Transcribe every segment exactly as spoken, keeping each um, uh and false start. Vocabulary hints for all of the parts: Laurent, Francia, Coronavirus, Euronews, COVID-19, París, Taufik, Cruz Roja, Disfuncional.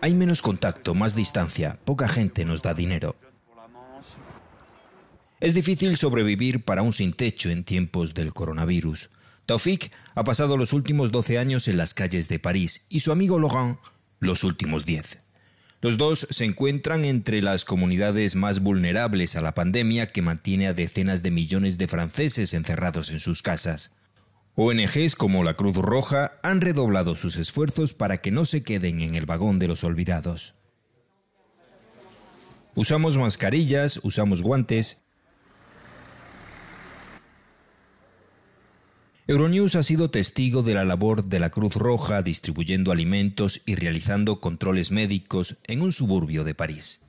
Hay menos contacto, más distancia, poca gente nos da dinero. Es difícil sobrevivir para un sin techo en tiempos del coronavirus. Taufik ha pasado los últimos doce años en las calles de París y su amigo Laurent los últimos diez. Los dos se encuentran entre las comunidades más vulnerables a la pandemia que mantiene a decenas de millones de franceses encerrados en sus casas. O N Ges como la Cruz Roja han redoblado sus esfuerzos para que no se queden en el vagón de los olvidados. Usamos mascarillas, usamos guantes. Euronews ha sido testigo de la labor de la Cruz Roja distribuyendo alimentos y realizando controles médicos en un suburbio de París.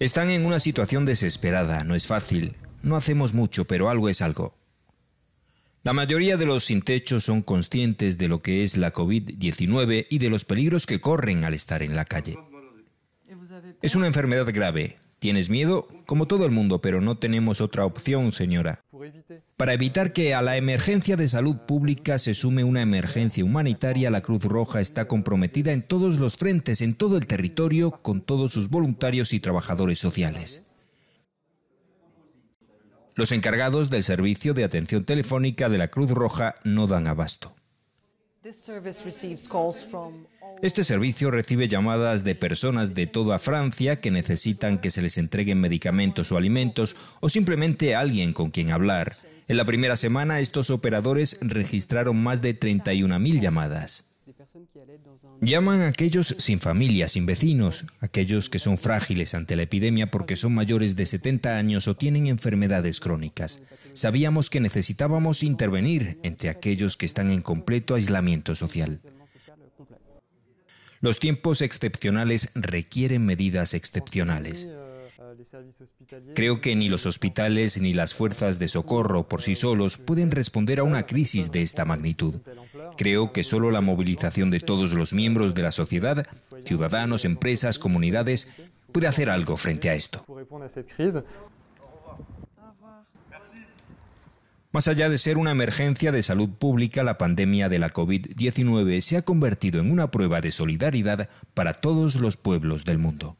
Están en una situación desesperada, no es fácil, no hacemos mucho, pero algo es algo. La mayoría de los sin techo son conscientes de lo que es la COVID diecinueve y de los peligros que corren al estar en la calle. Es una enfermedad grave. ¿Tienes miedo? Como todo el mundo, pero no tenemos otra opción, señora. Para evitar que a la emergencia de salud pública se sume una emergencia humanitaria, la Cruz Roja está comprometida en todos los frentes, en todo el territorio, con todos sus voluntarios y trabajadores sociales. Los encargados del servicio de atención telefónica de la Cruz Roja no dan abasto. Este servicio recibe llamadas de personas de toda Francia que necesitan que se les entreguen medicamentos o alimentos o simplemente alguien con quien hablar. En la primera semana, estos operadores registraron más de treinta y una mil llamadas. Llaman a aquellos sin familia, sin vecinos, aquellos que son frágiles ante la epidemia porque son mayores de setenta años o tienen enfermedades crónicas. Sabíamos que necesitábamos intervenir entre aquellos que están en completo aislamiento social. Los tiempos excepcionales requieren medidas excepcionales. Creo que ni los hospitales ni las fuerzas de socorro por sí solos pueden responder a una crisis de esta magnitud. Creo que solo la movilización de todos los miembros de la sociedad, ciudadanos, empresas, comunidades, puede hacer algo frente a esto. Más allá de ser una emergencia de salud pública, la pandemia de la COVID diecinueve se ha convertido en una prueba de solidaridad para todos los pueblos del mundo.